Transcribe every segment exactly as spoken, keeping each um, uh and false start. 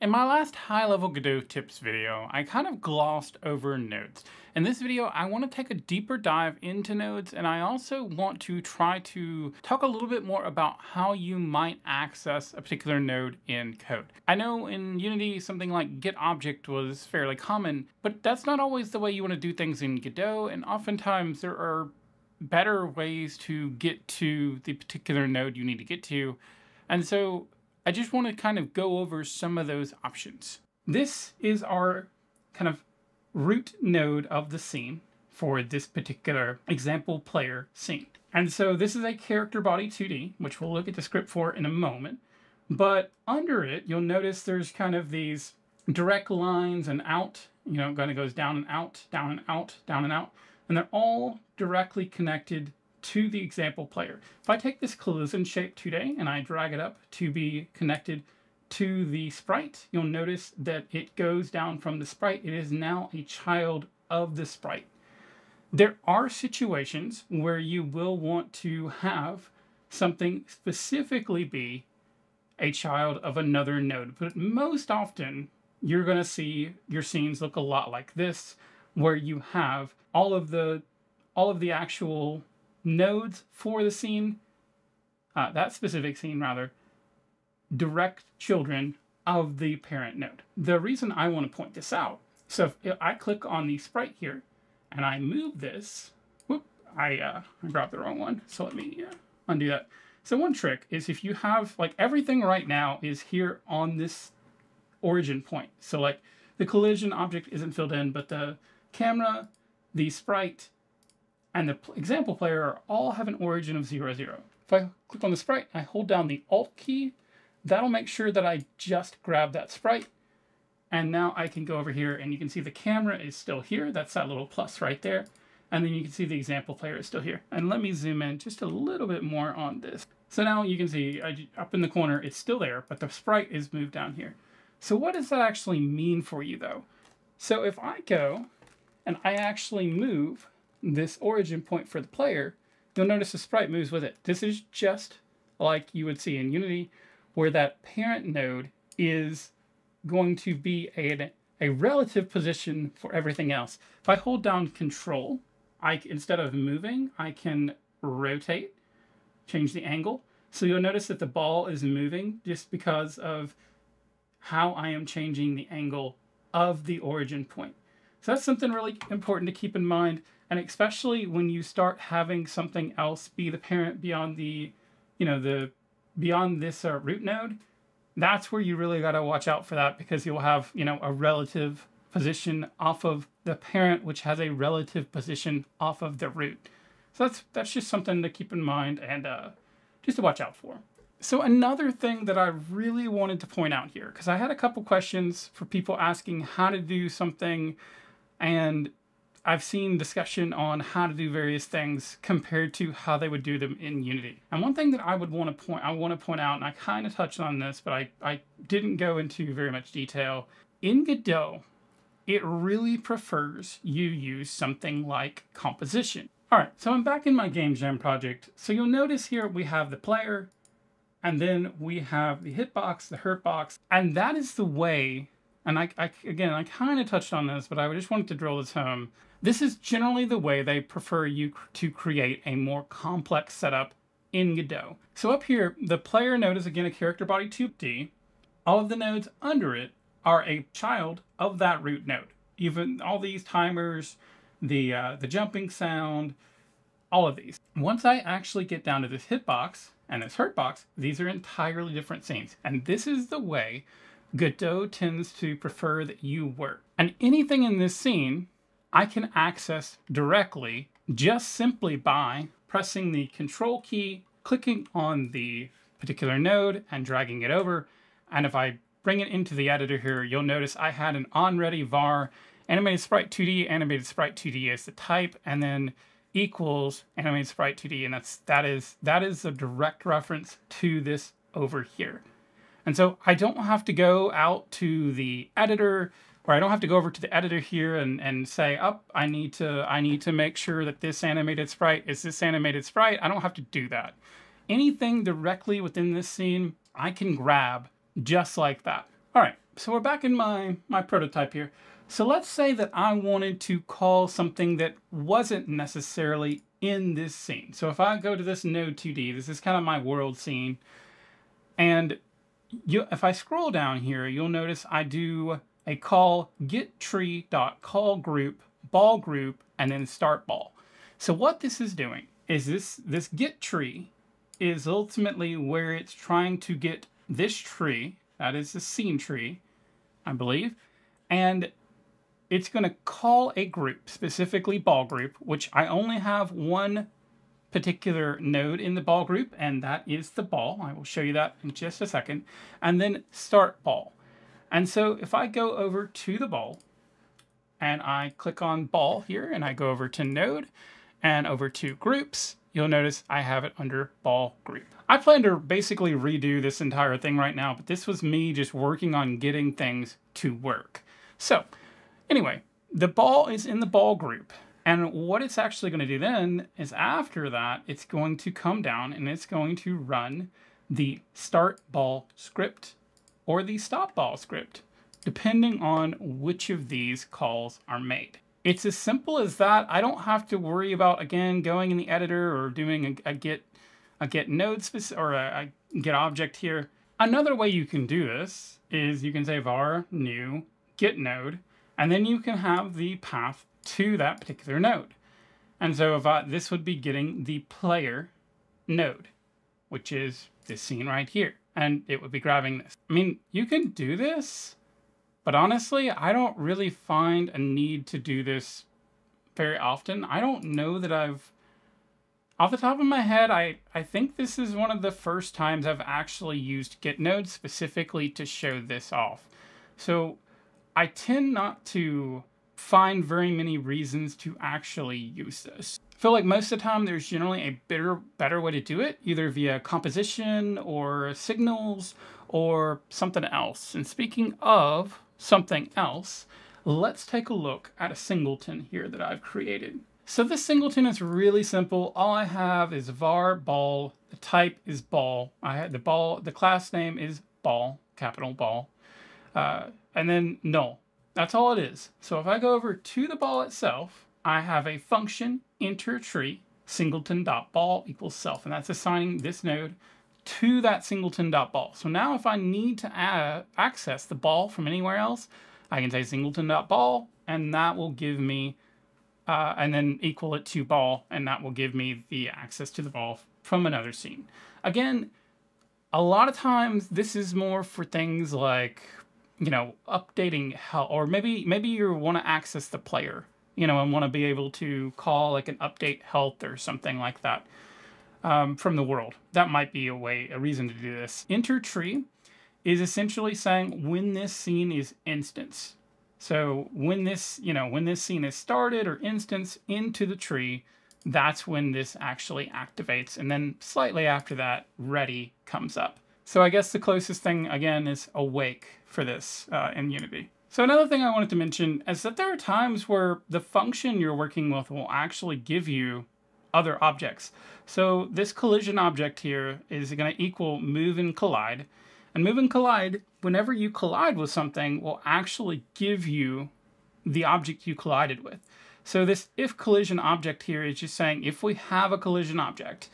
In my last high-level Godot tips video, I kind of glossed over nodes. In this video, I want to take a deeper dive into nodes, and I also want to try to talk a little bit more about how you might access a particular node in code. I know in Unity, something like GetObject was fairly common, but that's not always the way you want to do things in Godot, and oftentimes there are better ways to get to the particular node you need to get to, and so I just want to kind of go over some of those options. This is our kind of root node of the scene for this particular example player scene. And so this is a CharacterBody two D, which we'll look at the script for in a moment. But under it, you'll notice there's kind of these direct lines and out, you know, kind of goes down and out, down and out, down and out. And they're all directly connected to the example player. If I take this collision shape today and I drag it up to be connected to the sprite, you'll notice that it goes down from the sprite. It is now a child of the sprite. There are situations where you will want to have something specifically be a child of another node, but most often you're going to see your scenes look a lot like this, where you have all of the all of the actual nodes for the scene, uh, that specific scene rather, direct children of the parent node. The reason I want to point this out, so if I click on the sprite here and I move this, whoop, I, uh, I grabbed the wrong one, so let me uh, undo that. So one trick is if you have, like, everything right now is here on this origin point. So like the collision object isn't filled in, but the camera, the sprite, and the example player all have an origin of zero, zero. If I click on the sprite, I hold down the Alt key, that'll make sure that I just grab that sprite. And now I can go over here and you can see the camera is still here. That's that little plus right there. And then you can see the example player is still here. And let me zoom in just a little bit more on this. So now you can see up in the corner, it's still there, but the sprite is moved down here. So what does that actually mean for you though? So if I go and I actually move this origin point for the player, you'll notice the sprite moves with it. This is just like you would see in Unity, where that parent node is going to be a, a relative position for everything else. If I hold down Control, I, instead of moving, I can rotate, change the angle. So you'll notice that the ball is moving just because of how I am changing the angle of the origin point. So that's something really important to keep in mind. And especially when you start having something else be the parent beyond the, you know, the beyond this uh, root node, that's where you really got to watch out for that, because you'll have, you know, a relative position off of the parent, which has a relative position off of the root. So that's that's just something to keep in mind and uh, just to watch out for. So another thing that I really wanted to point out here, because I had a couple questions for people asking how to do something, and I've seen discussion on how to do various things compared to how they would do them in Unity. And one thing that I would want to point, I want to point out, and I kind of touched on this, but I, I didn't go into very much detail. In Godot, it really prefers you use something like composition. All right, so I'm back in my game jam project. So you'll notice here we have the player, and then we have the hitbox, the hurtbox, and that is the way. And I, I again, I kind of touched on this, but I just wanted to drill this home. This is generally the way they prefer you to create a more complex setup in Godot. So up here, the player node is again a CharacterBody two D. All of the nodes under it are a child of that root node. Even all these timers, the, uh, the jumping sound, all of these. Once I actually get down to this hitbox and this hurtbox, these are entirely different scenes. And this is the way Godot tends to prefer that you work. And anything in this scene, I can access directly just simply by pressing the Control key, clicking on the particular node and dragging it over. And if I bring it into the editor here, you'll notice I had an on-ready var, AnimatedSprite two D, AnimatedSprite two D is the type, and then equals AnimatedSprite two D, and that's, that is, that is a direct reference to this over here. And so I don't have to go out to the editor, or I don't have to go over to the editor here and, and say, oh, I need to I need to make sure that this animated sprite is this animated sprite. I don't have to do that. Anything directly within this scene, I can grab just like that. All right, So we're back in my, my prototype here. So let's say that I wanted to call something that wasn't necessarily in this scene. So if I go to this Node two D, this is kind of my world scene. And you, if I scroll down here, you'll notice I do a call getTree.callGroup, ball group, and then start ball. So what this is doing is this, this getTree is ultimately where it's trying to get this tree, that is the scene tree, I believe, and it's going to call a group, specifically ball group, which I only have one particular node in the ball group, and that is the ball. I will show you that in just a second. And then start ball. And so if I go over to the ball and I click on ball here and I go over to node and over to groups, you'll notice I have it under ball group. I plan to basically redo this entire thing right now, but this was me just working on getting things to work. So anyway, the ball is in the ball group. And what it's actually going to do then is after that, it's going to come down and it's going to run the start ball script or the stop ball script, depending on which of these calls are made. It's as simple as that. I don't have to worry about, again, going in the editor or doing a, a get a get node or a, a get object here. Another way you can do this is you can say var new get node, and then you can have the path to that particular node. And so if I, this would be getting the player node, which is this scene right here. And it would be grabbing this. I mean, you can do this, but honestly, I don't really find a need to do this very often. I don't know that I've, off the top of my head, I, I think this is one of the first times I've actually used get node specifically to show this off. So I tend not to find very many reasons to actually use this. I feel like most of the time there's generally a better, better way to do it, either via composition or signals or something else. And speaking of something else, let's take a look at a singleton here that I've created. So this singleton is really simple. All I have is var ball, the type is ball. I had the ball, the class name is ball, capital ball, uh, and then null. That's all it is. So if I go over to the ball itself, I have a function enter tree singleton.ball equals self, and that's assigning this node to that singleton.ball. So now if I need to add, access the ball from anywhere else, I can say singleton.ball, and that will give me, uh, and then equal it to ball, and that will give me the access to the ball from another scene. Again, a lot of times this is more for things like, you know, updating how, or maybe maybe you want to access the player, you know, and want to be able to call like an update health or something like that um, from the world. That might be a way, a reason to do this. Enter tree is essentially saying when this scene is instance. So when this, you know, when this scene is started or instance into the tree, that's when this actually activates. And then slightly after that, ready comes up. So I guess the closest thing, again, is awake for this uh, in Unity. So another thing I wanted to mention is that there are times where the function you're working with will actually give you other objects. So this collision object here is going to equal move and collide. And move and collide, whenever you collide with something, will actually give you the object you collided with. So this if collision object here is just saying if we have a collision object.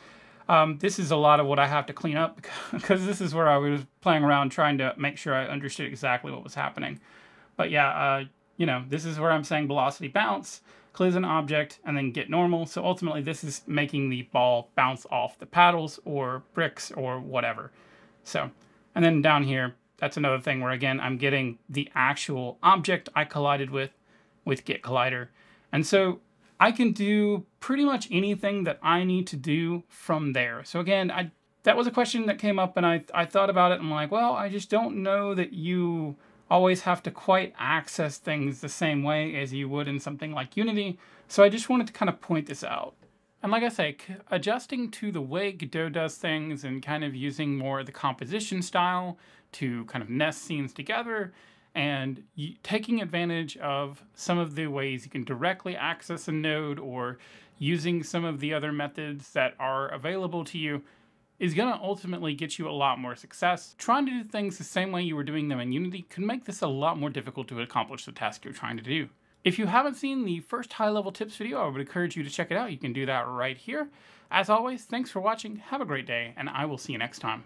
Um, this is a lot of what I have to clean up because this is where I was playing around trying to make sure I understood exactly what was happening. But yeah, uh, you know, this is where I'm saying velocity bounce, collision object, and then get normal. So ultimately this is making the ball bounce off the paddles or bricks or whatever. So, and then down here, that's another thing where again, I'm getting the actual object I collided with, with get collider. And so I can do pretty much anything that I need to do from there. So again, I, that was a question that came up and I, I thought about it. And I'm like, well, I just don't know that you always have to quite access things the same way as you would in something like Unity. So I just wanted to kind of point this out. And like I say, adjusting to the way Godot does things and kind of using more of the composition style to kind of nest scenes together, and taking advantage of some of the ways you can directly access a node or using some of the other methods that are available to you, is going to ultimately get you a lot more success. Trying to do things the same way you were doing them in Unity can make this a lot more difficult to accomplish the task you're trying to do. If you haven't seen the first high-level tips video, I would encourage you to check it out. You can do that right here. As always, thanks for watching, have a great day, and I will see you next time.